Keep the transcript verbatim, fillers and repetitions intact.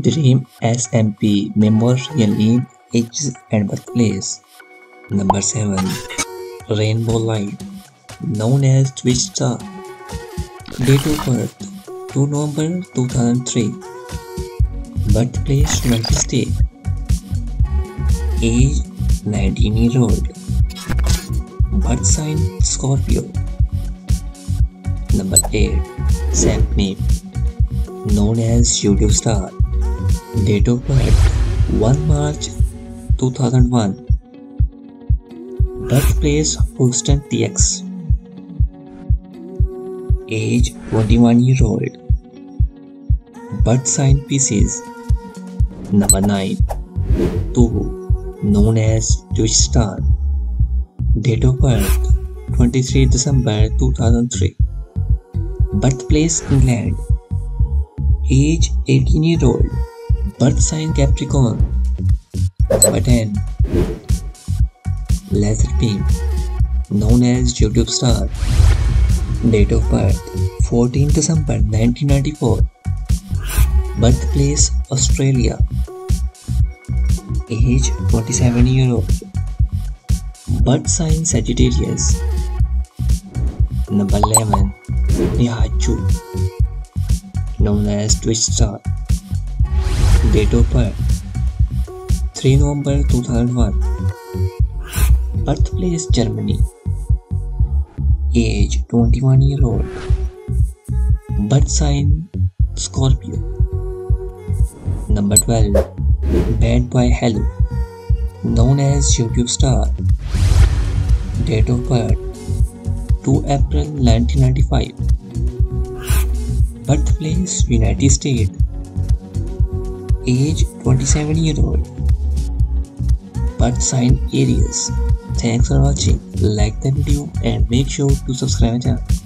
Dream S M P Memorial in Ages and Birthplace. Number seven. Rainbow Light, known as Twitch Star. Date of birth two November two thousand three. Birthplace United States. Age nineteen year old. Birth sign Scorpio. Number eight. Sapnap, known as YouTube Star. Date of birth one March two thousand one. Birthplace Houston, Texas. Age twenty-one year old. Birth sign Pisces. Number nine. Tubbo, known as Twitch Star. Date of birth twenty-three December two thousand three. Birthplace England. Age eighteen year old. Birth sign Capricorn. Number ten. LazarBeam, known as YouTube Star. Date of birth fourteen December nineteen ninety-four. Birthplace Australia. Age twenty-seven year old. Birth sign Sagittarius. Number eleven. Nihachu, known as Twitch Star. Date of birth three November two thousand one. Birthplace Germany. Age twenty-one year old. Birth sign Scorpio. Number twelve. BadBoyHalo, known as YouTube Star. Date of birth two April nineteen ninety-five. Birthplace United States. Age twenty-seven year old. Birth sign Aries. Thanks for watching, like the video and make sure to subscribe my channel.